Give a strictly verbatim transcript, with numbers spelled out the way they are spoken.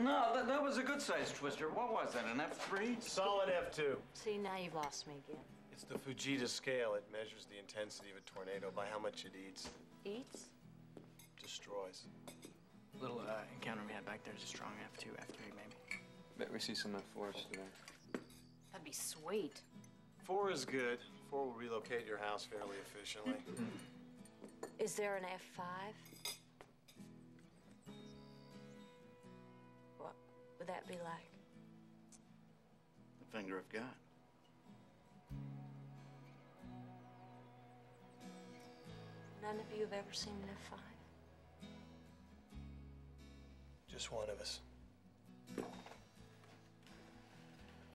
No, that, that was a good size twister. What was that, an F three? Solid F two. See, now you've lost me again. It's the Fujita scale. It measures the intensity of a tornado by how much it eats. Eats? Destroys. Little uh, encounter we had back there is a strong F two, F three maybe. Bet we see some F fours today. That'd be sweet. Four is good. Four will relocate your house fairly efficiently. Is there an F five? What would that be like? The finger of God. None of you have ever seen an F five? Just one of us.